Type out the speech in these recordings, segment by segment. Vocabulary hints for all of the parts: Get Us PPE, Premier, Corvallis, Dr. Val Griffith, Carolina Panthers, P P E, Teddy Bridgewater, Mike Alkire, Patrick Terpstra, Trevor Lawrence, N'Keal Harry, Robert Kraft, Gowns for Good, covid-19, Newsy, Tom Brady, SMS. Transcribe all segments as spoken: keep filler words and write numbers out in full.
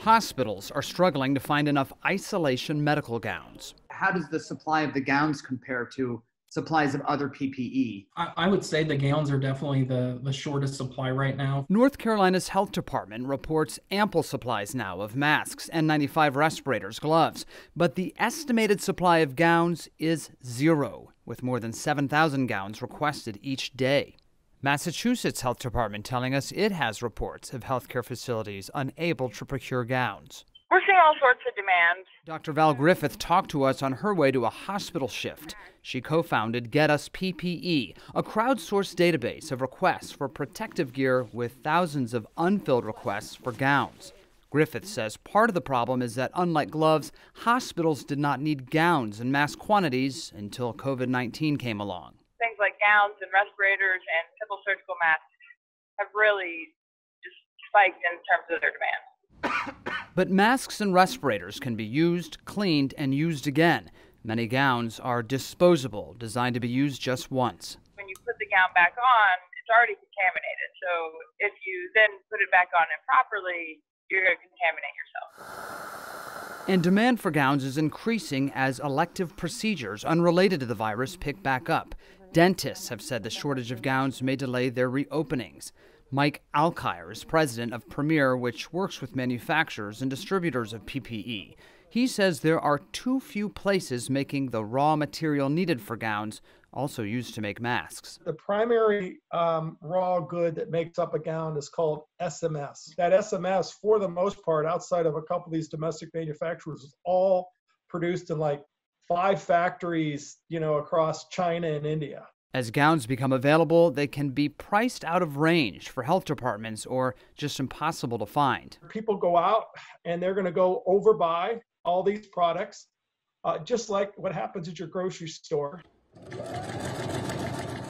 Hospitals are struggling to find enough isolation medical gowns. How does the supply of the gowns compare to supplies of other P P E? I, I would say the gowns are definitely the, the shortest supply right now. North Carolina's health department reports ample supplies now of masks, N ninety-five respirators, gloves, but the estimated supply of gowns is zero, with more than seven thousand gowns requested each day. Massachusetts Health Department telling us it has reports of healthcare facilities unable to procure gowns. We're seeing all sorts of demands. Doctor Val Griffith talked to us on her way to a hospital shift. She co-founded Get Us P P E, a crowdsourced database of requests for protective gear with thousands of unfilled requests for gowns. Griffith says part of the problem is that, unlike gloves, hospitals did not need gowns in mass quantities until COVID nineteen came along. Things like gowns and respirators and simple surgical masks have really just spiked in terms of their demand. But masks and respirators can be used, cleaned, and used again. Many gowns are disposable, designed to be used just once. When you put the gown back on, it's already contaminated. So if you then put it back on improperly, you're going to contaminate yourself. And demand for gowns is increasing as elective procedures unrelated to the virus pick back up. Dentists have said the shortage of gowns may delay their reopenings. Mike Alkire is president of Premier, which works with manufacturers and distributors of P P E. He says there are too few places making the raw material needed for gowns, also used to make masks. The primary um, raw good that makes up a gown is called S M S. That S M S, for the most part, outside of a couple of these domestic manufacturers, is all produced in like five factories, you know, across China and India. As gowns become available, they can be priced out of range for health departments or just impossible to find. People go out and they're going to go overbuy all these products, uh, just like what happens at your grocery store.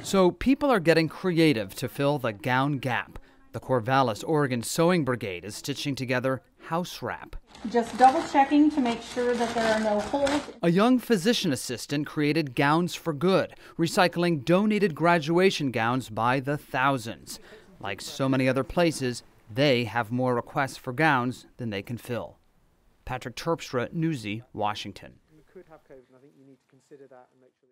So people are getting creative to fill the gown gap. The Corvallis, Oregon Sewing Brigade is stitching together house wrap. Just double checking to make sure that there are no holes. A young physician assistant created Gowns for Good, recycling donated graduation gowns by the thousands. Like so many other places, they have more requests for gowns than they can fill. Patrick Terpstra, Newsy, Washington. You could have COVID, and I think you need to consider that and make sure